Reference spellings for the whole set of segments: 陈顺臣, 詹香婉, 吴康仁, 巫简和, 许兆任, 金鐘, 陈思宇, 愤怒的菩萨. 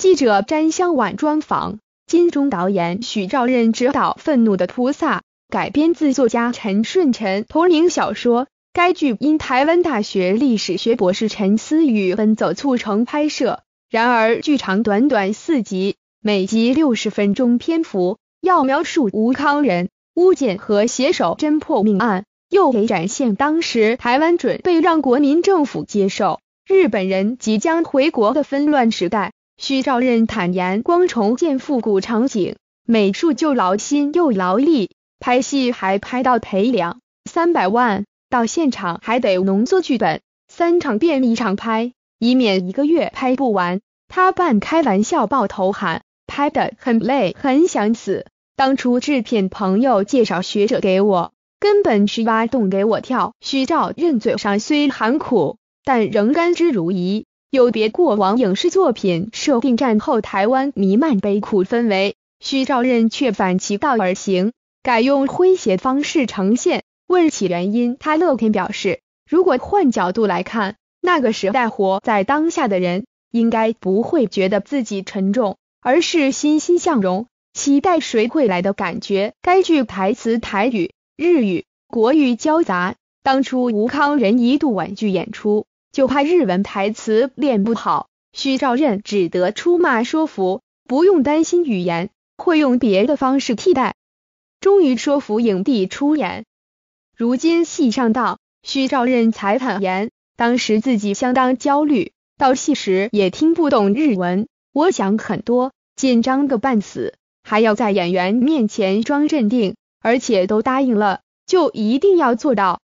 记者詹香婉专访。金钟导演许兆任执导《愤怒的菩萨》，改编自作家陈顺臣同名小说。该剧因台湾大学历史学博士陈思宇奔走促成拍摄，然而剧长短短4集，每集60分钟篇幅，要描述吴康仁、巫简和携手侦破命案，又给展现当时台湾准备让国民政府接受日本人即将回国的纷乱时代。许兆任坦言，光重建复古场景，美术就劳心又劳力，拍戏还拍到赔200-300万，到现场还得浓缩剧本，3场便一场拍，以免1个月拍不完。他半开玩笑抱头喊，拍得很累，很想死。当初制片朋友介绍学者给我，根本是挖洞给我跳。许兆任嘴上虽含苦，但仍甘之如饴。有别过往影视作品设定战后台湾弥漫悲苦氛围，许兆任却反其道而行，改用诙谐方式呈现。问起原因，他乐天表示，如果换角度来看，那个时代活在当下的人应该不会觉得自己沉重，而是欣欣向荣，期待谁会来的感觉。该剧台词台语、日语、国语交杂，当初吴康仁一度婉拒演出，就怕日文台词练不好，许兆任只得出马说服，不用担心语言，会用别的方式替代，终于说服影帝出演。如今戏上道，许兆任才坦言，当时自己相当焦虑，到戏时也听不懂日文，我想很多，紧张个半死，还要在演员面前装镇定，而且都答应了，就一定要做到。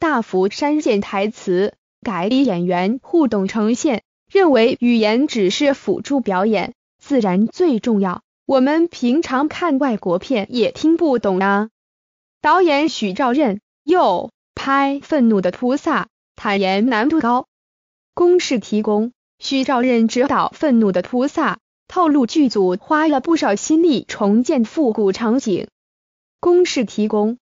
大幅删减台词，改以演员互动呈现，认为语言只是辅助表演，自然最重要。我们平常看外国片也听不懂啊。导演许兆任又拍《愤怒的菩萨》，坦言难度高。公示提供，许兆任执导《愤怒的菩萨》，透露剧组花了不少心力重建复古场景。公示提供。